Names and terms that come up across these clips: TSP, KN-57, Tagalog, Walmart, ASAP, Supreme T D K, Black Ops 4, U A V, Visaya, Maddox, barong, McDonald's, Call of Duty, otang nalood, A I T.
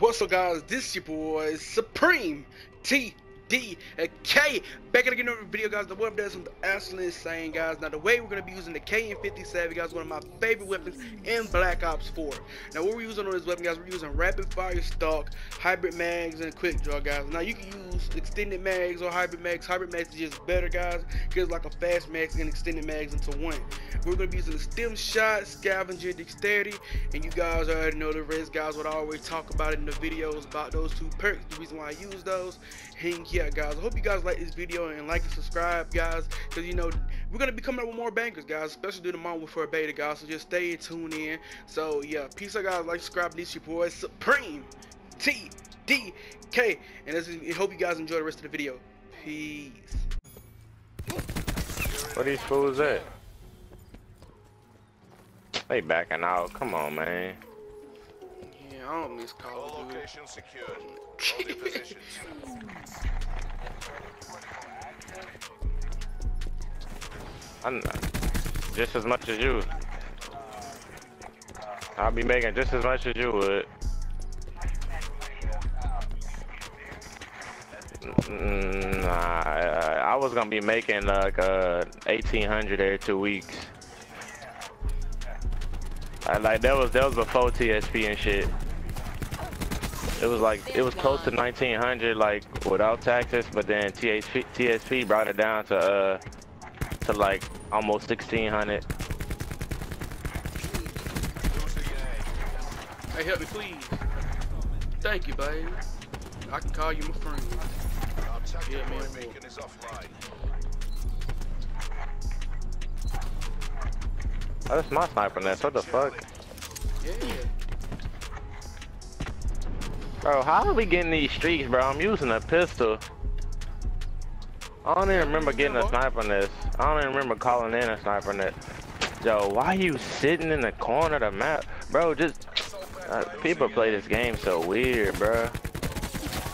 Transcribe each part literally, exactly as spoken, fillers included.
What's up, guys? This is your boy Supreme T D K, back again another video, guys. The one that's absolutely insane, guys. Now the way we're gonna be using the K N fifty-seven, guys, one of my favorite weapons in Black Ops four. Now what we're using on this weapon, guys, we're using rapid fire stock, hybrid mags, and quick draw, guys. Now you can use extended mags or hybrid mags. Hybrid mags is just better, guys, because like a fast mags and extended mags into one. We're gonna be using the stem shot, scavenger, dexterity, and you guys already know the rest, guys. What I always talk about in the videos about those two perks, the reason why I use those. And yeah, guys, I hope you guys like this video and like and subscribe, guys, because you know we're gonna be coming up with more bangers, guys, especially during the moment for a beta, guys. So just stay and tune in. So yeah, peace out, guys. Like, subscribe. This your boy Supreme T D K, and this is, I hope you guys enjoy the rest of the video. Peace. What these fools at? They backing out. Come on, man. Yeah, I don't miss Call of Duty. I'm just as much as you. I'll be making just as much as you would. Nah, I, I was gonna be making like uh, eighteen hundred every two weeks. I, like that was that was before T S P and shit. It was like it was close to nineteen hundred, like without taxes, but then T S P brought it down to uh to like almost sixteen hundred. Hey, help me, please. Thank you, baby. I can call you my friend. Yeah, man. Oh, that's my sniper nest. What the fuck? Yeah. Bro, how are we getting these streaks, bro? I'm using a pistol. I don't even remember getting a sniper nest. I don't even remember calling in a sniper net. Yo, why you sitting in the corner of the map? Bro, just... Uh, people play this game so weird, bro.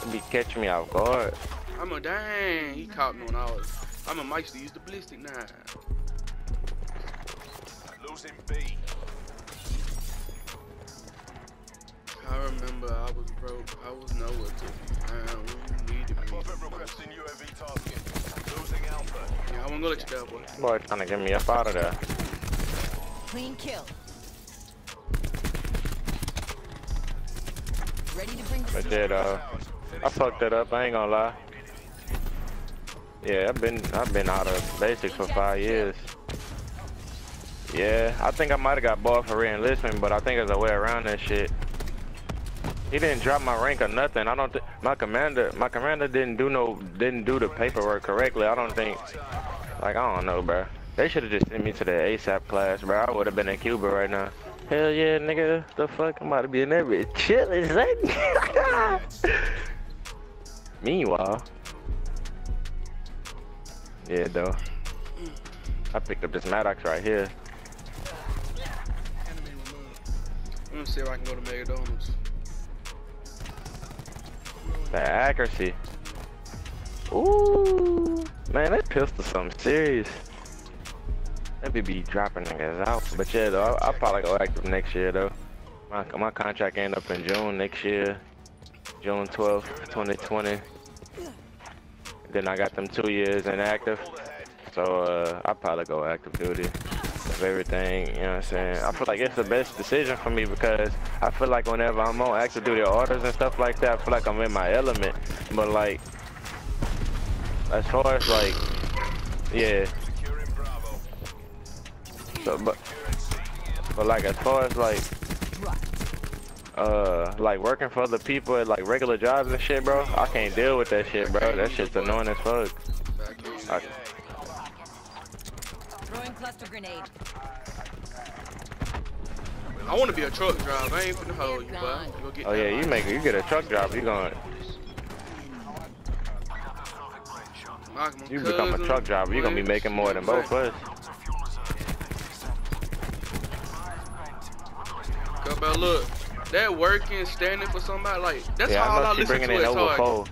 They be catching me off guard. I'm a dang. He caught me when I was... I'm a mic to use the ballistic knife. Losing B. I remember I was broke. I was nowhere to... Um, we needed me. Requesting U A V target. Yeah, I'm gonna let you go, boy. Boy, trying to get me up out of there. Clean kill. Ready to bring. I did. Uh, I fucked it up. I ain't gonna lie. Yeah, I've been I've been out of basics for five years. Yeah, I think I might have got barred for re-enlistment, but I think there's a way around that shit. He didn't drop my rank or nothing. I don't think my commander, my commander didn't do no, didn't do the paperwork correctly. I don't think, like, I don't know, bro. They should have just sent me to the ASAP class, bro. I would have been in Cuba right now. Hell yeah, nigga. The fuck, I'm about to be in there, bitch. Chill, is that? Meanwhile, yeah, though. I picked up this Maddox right here. Let me see if I can go to McDonald's. The accuracy. Ooh, man, that pistol something serious. That be be dropping niggas out. But yeah, though, I'll, I'll probably go active next year though. My my contract end up in June next year, June twelfth, twenty twenty. Then I got them two years inactive, so uh, I'll probably go active duty. Of everything, you know what I'm saying? I feel like it's the best decision for me because I feel like whenever I'm on active duty orders and stuff like that, I feel like I'm in my element. But like, as far as like, yeah. So, but, but like as far as like, uh, like working for other people at like regular jobs and shit, bro, I can't deal with that shit, bro. That shit's annoying as fuck. I, Cluster grenade. I want to be a truck driver. I ain't finna hold you, bud. You get oh yeah, line. You make you get a truck driver. You going you become a truck driver. You gonna be making more than both of us. But look, that working, standing for somebody like that's yeah, all I, I listen to. It it's hard. Cold.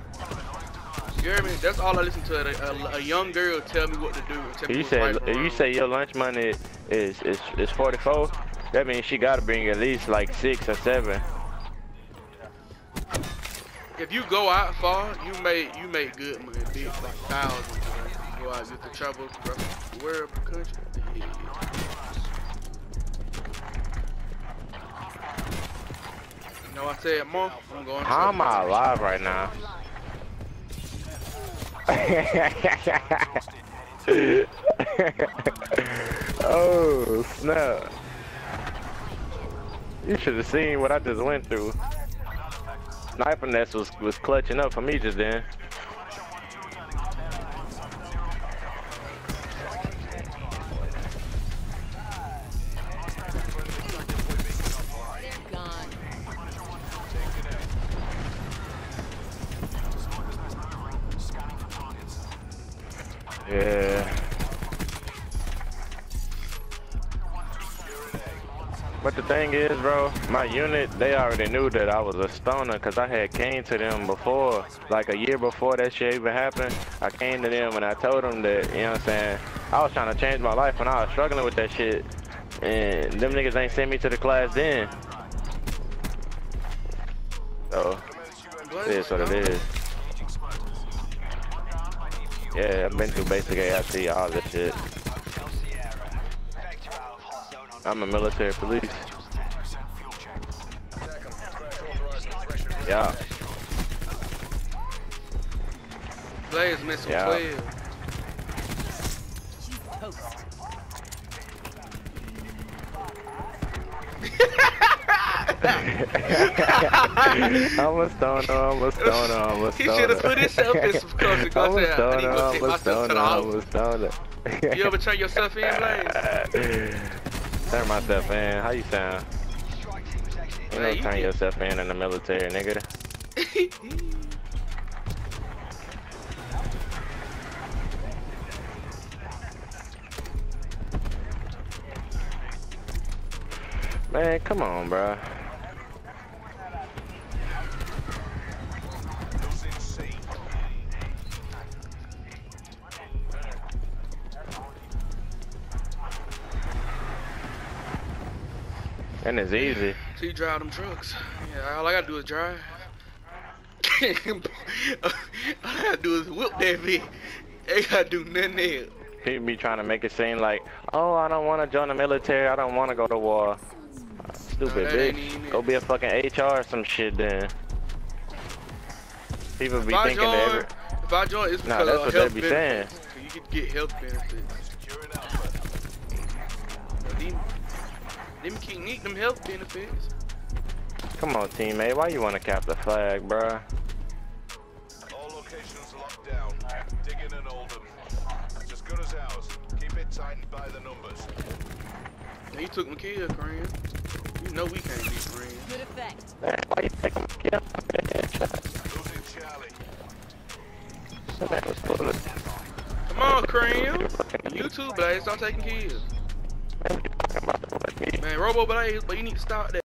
You hear me? That's all I listen to. A, a, a young girl tell me what to do. Tell me you say right you wrong. Say your lunch money is is is forty-four. That means she gotta bring at least like six or seven. if you go out far, you make you make good money, big, like thousands. Bro. You go out, get the trouble, bro. Wherever the country. Yeah. You know I said more. I'm going. How am I alive right now? Oh snap! You should have seen what I just went through. Sniper Nest was was clutching up for me just then. Yeah. But the thing is, bro, my unit, they already knew that I was a stoner because I had came to them before, like a year before that shit even happened. I came to them and I told them that, you know what I'm saying, I was trying to change my life when I was struggling with that shit. And them niggas ain't sent me to the class then. So, it is what it is. Yeah, I've been through basic A I T, all this shit. I'm a military police. Yeah. Blaze missing twelve. I'm a stoner, I'm a stoner, I'm a stoner. He should have put himself in some closer. I'm a stoner, I'm a stoner, I'm a stoner. You ever turn yourself in, Blaze? Turn myself in. How you sound? You don't turn yourself in in the military, nigga. Man, come on, bro. And it's easy. So you drive them trucks. Yeah, all I gotta do is drive. All I gotta do is whip that bitch. Ain't gotta do nothing else. People be trying to make it seem like, oh, I don't wanna join the military, I don't wanna go to war. Stupid no, bitch. Go be a fucking H R or some shit then. People be if thinking join, that every... If I join, it's because nah, that's of what health they be saying. So you could get health benefits. Them keep need them health benefits. Come on, teammate. Why you wanna cap the flag, bruh? All locations locked down. Dig in and hold them. It's as good as ours. Keep it tightened by the numbers. You took my kill, Graham. You know we can't be friends. Good effect. Man, why you taking my kill? Losing Charlie. So that was bullet. Come on, Graham. You too, Blaze. Stop taking kills. Man, Robo, but, I, but you need to stop that.